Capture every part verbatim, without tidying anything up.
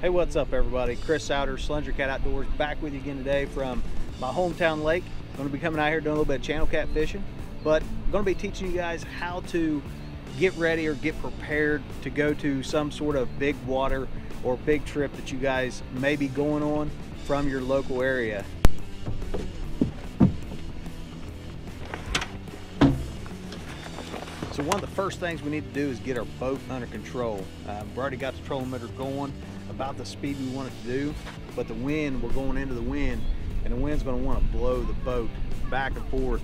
Hey, what's up everybody? Chris Souders, Slunger Cat Outdoors, back with you again today from my hometown lake. I'm gonna be coming out here doing a little bit of channel cat fishing, but I'm gonna be teaching you guys how to get ready or get prepared to go to some sort of big water or big trip that you guys may be going on from your local area. So one of the first things we need to do is get our boat under control. Uh, we've already got the trolling motor going about the speed we want it to do, but the wind, we're going into the wind, and the wind's gonna wanna blow the boat back and forth.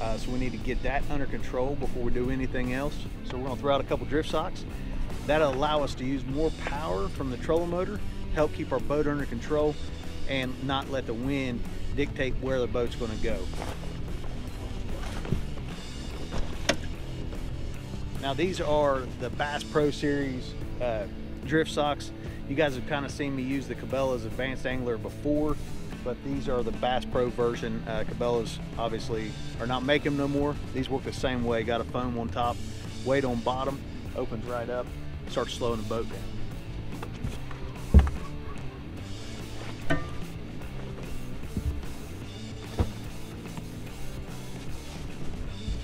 Uh, so we need to get that under control before we do anything else. So we're gonna throw out a couple drift socks. That'll allow us to use more power from the trolling motor, help keep our boat under control, and not let the wind dictate where the boat's gonna go. Now these are the Bass Pro Series uh, drift socks. You guys have kind of seen me use the Cabela's Advanced Angler before, but these are the Bass Pro version. Uh, Cabela's obviously are not making them no more. These work the same way. Got a foam on top, weight on bottom, opens right up, starts slowing the boat down.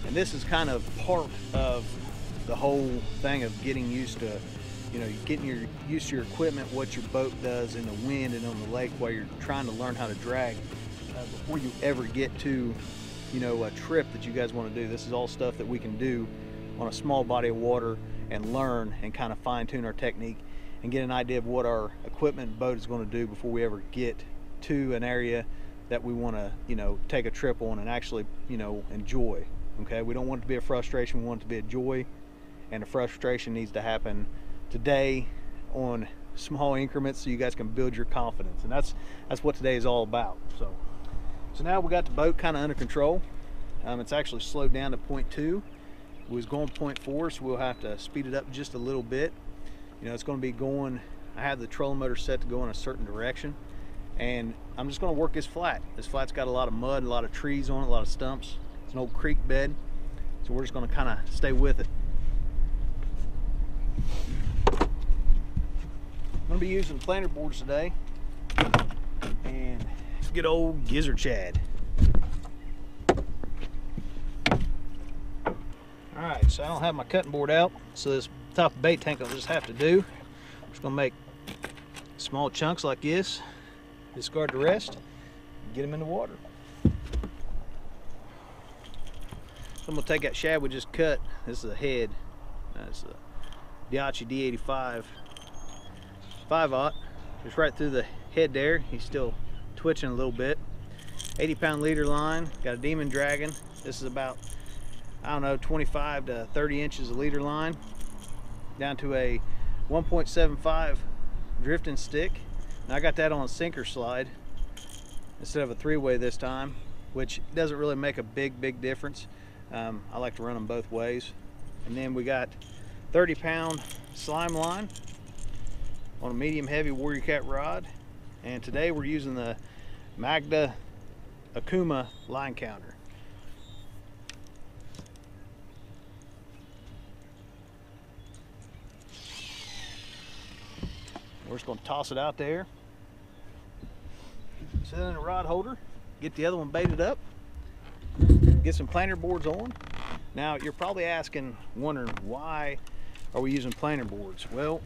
And this is kind of part of the whole thing of getting used to, you know, getting your used to your equipment, what your boat does in the wind and on the lake while you're trying to learn how to drag uh, before you ever get to, you know, a trip that you guys want to do. This is all stuff that we can do on a small body of water and learn and kind of fine tune our technique and get an idea of what our equipment boat is going to do before we ever get to an area that we want to, you know, take a trip on and actually, you know, enjoy. Okay, we don't want it to be a frustration, we want it to be a joy. And the frustration needs to happen today on small increments so you guys can build your confidence. And that's that's what today is all about. So so now we got the boat kind of under control. Um, it's actually slowed down to point two. It was going point four, so we'll have to speed it up just a little bit. You know, it's going to be going, I have the trolling motor set to go in a certain direction, and I'm just going to work this flat. This flat's got a lot of mud, a lot of trees on it, a lot of stumps. It's an old creek bed, so we're just going to kind of stay with it. I'm gonna be using planer boards today, and let's get old Gizzard Chad. All right, so I don't have my cutting board out, so this top bait tank I'll just have to do. I'm just gonna make small chunks like this, discard the rest, and get them in the water. So I'm gonna take that shad we just cut. This is a head. That's a Daiichi D eighty-five. five aught, just right through the head there. He's still twitching a little bit. eighty pound leader line, got a Demon Dragon. This is about, I don't know, twenty-five to thirty inches of leader line, down to a one point seven five drifting stick. Now I got that on a sinker slide instead of a three-way this time, which doesn't really make a big, big difference. Um, I like to run them both ways. And then we got thirty pound slime line on a medium heavy Warrior Cat rod, and today we're using the Magda Akuma line counter. We're just going to toss it out there, sit in a rod holder, get the other one baited up, get some planer boards on. Now you're probably asking, wondering, why are we using planer boards? Well,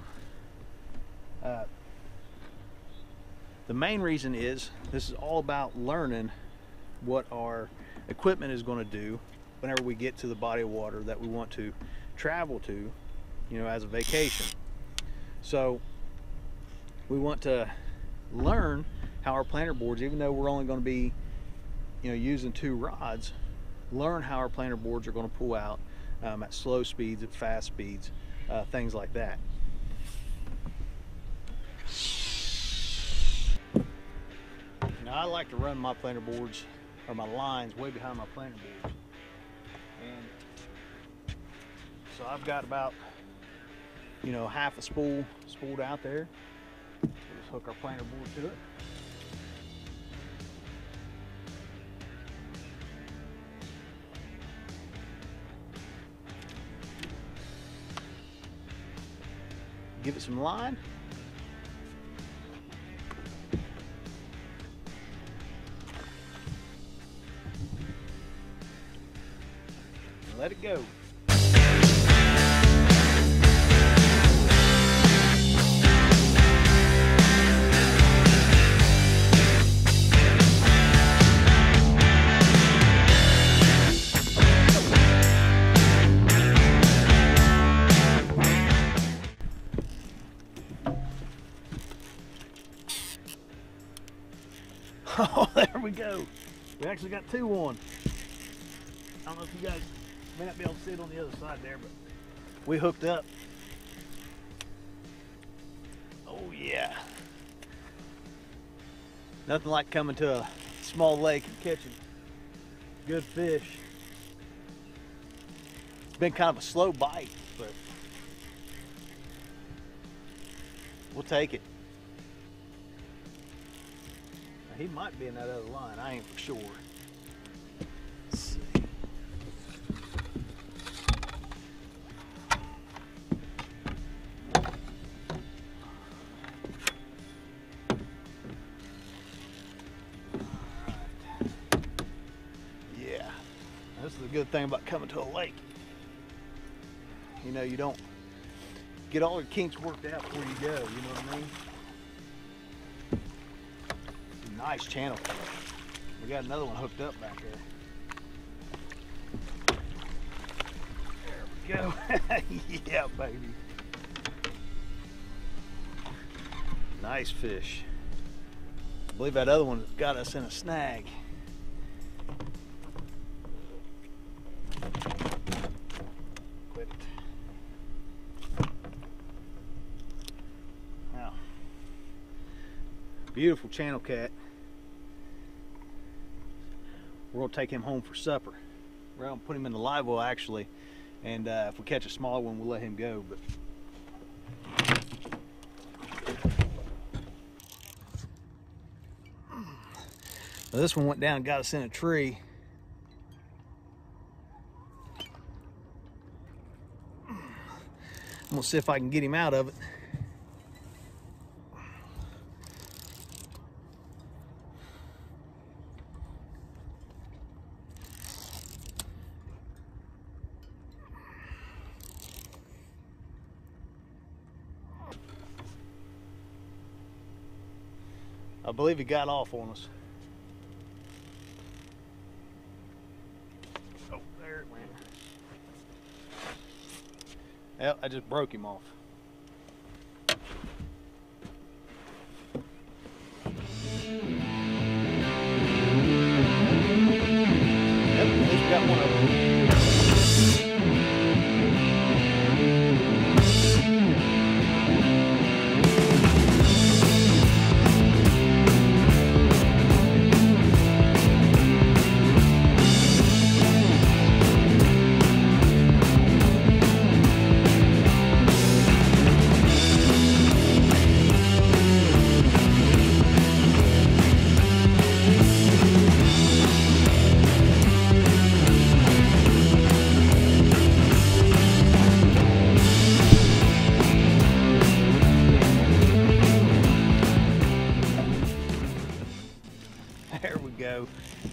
Uh, the main reason is this is all about learning what our equipment is going to do whenever we get to the body of water that we want to travel to, you know, as a vacation. So we want to learn how our planer boards, even though we're only going to be, you know, using two rods, learn how our planer boards are going to pull out um, at slow speeds, at fast speeds, uh, things like that. Now I like to run my planer boards or my lines way behind my planer boards, and so I've got about, you know, half a spool spooled out there. We'll just hook our planer board to it. give it some line. Let it go. Oh, there we go. We actually got two on. I don't know if you guys may not be able to see it on the other side there, but we hooked up. Oh yeah. Nothing like coming to a small lake and catching good fish. It's been kind of a slow bite, but we'll take it. Now, he might be in that other line, I ain't for sure. Let's see. Good thing about coming to a lake, you know, you don't get all your kinks worked out before you go, you know what I mean? Nice channel. We got another one hooked up back there. There we go. Yeah, baby. Nice fish. I believe that other one got us in a snag. Beautiful channel cat. We're gonna take him home for supper. We're gonna put him in the live well actually, and uh, if we catch a smaller one, we'll let him go. But well, this one went down and got us in a tree. I'm gonna see if I can get him out of it. I believe he got off on us. Oh, there it went. Yep, I just broke him off. Yep, he's got one of them.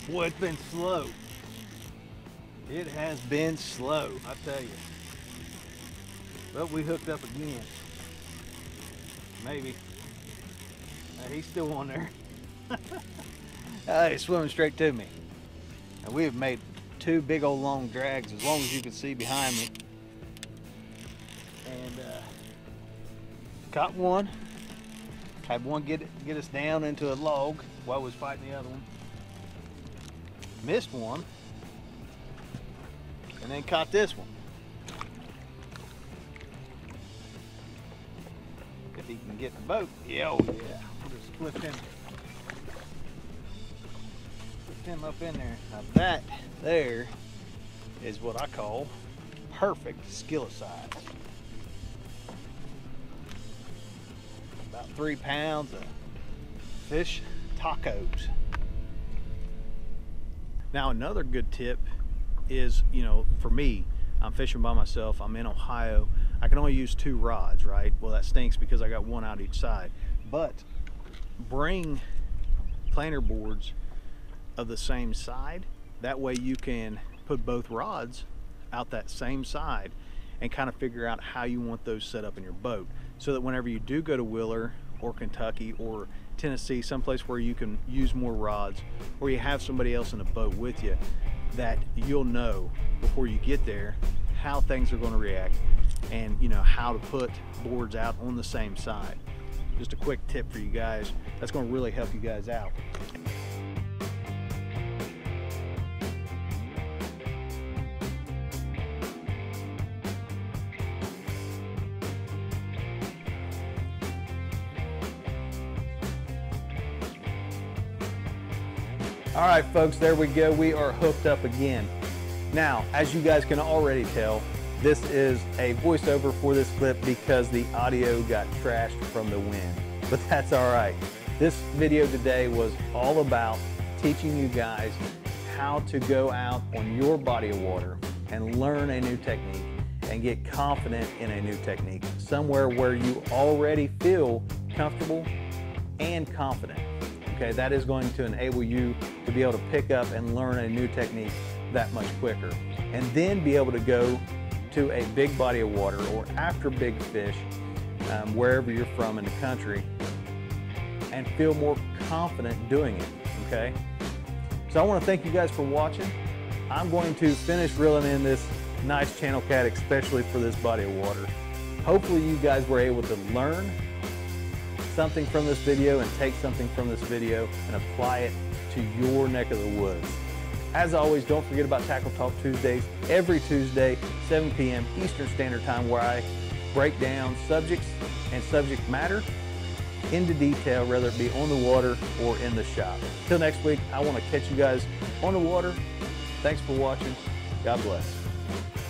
Boy, it's been slow. It has been slow, I tell you. But we hooked up again. Maybe. Uh, he's still on there. uh, he's swimming straight to me. And we have made two big old long drags, as long as you can see behind me. And uh, caught one. Had one get get us down into a log while we was fighting the other one. Missed one, and then caught this one. If he can get the boat, yeah, oh yeah. We'll just flip him, flip him up in there. Now that there is what I call perfect skill size. About three pounds of fish tacos. Now another good tip is, you know, for me, I'm fishing by myself, I'm in Ohio, I can only use two rods, right? Well, that stinks because I got one out each side. But bring planer boards of the same side. That way you can put both rods out that same side and kind of figure out how you want those set up in your boat, so that whenever you do go to Wheeler or Kentucky or Tennessee, someplace where you can use more rods, or you have somebody else in the boat with you, that you'll know before you get there how things are going to react, and you know how to put boards out on the same side. Just a quick tip for you guys that's going to really help you guys out. All right, folks, there we go. We are hooked up again. Now, as you guys can already tell, this is a voiceover for this clip because the audio got trashed from the wind, but that's all right. This video today was all about teaching you guys how to go out on your body of water and learn a new technique and get confident in a new technique, somewhere where you already feel comfortable and confident. Okay, that is going to enable you to be able to pick up and learn a new technique that much quicker, and then be able to go to a big body of water or after big fish, um, wherever you're from in the country, and feel more confident doing it, okay? So I want to thank you guys for watching. I'm going to finish reeling in this nice channel cat, especially for this body of water. Hopefully you guys were able to learn something from this video and take something from this video and apply it to your neck of the woods. As always, don't forget about Tackle Talk Tuesdays, every Tuesday, seven p m Eastern Standard Time, where I break down subjects and subject matter into detail, whether it be on the water or in the shop. Till next week, I want to catch you guys on the water. Thanks for watching. God bless.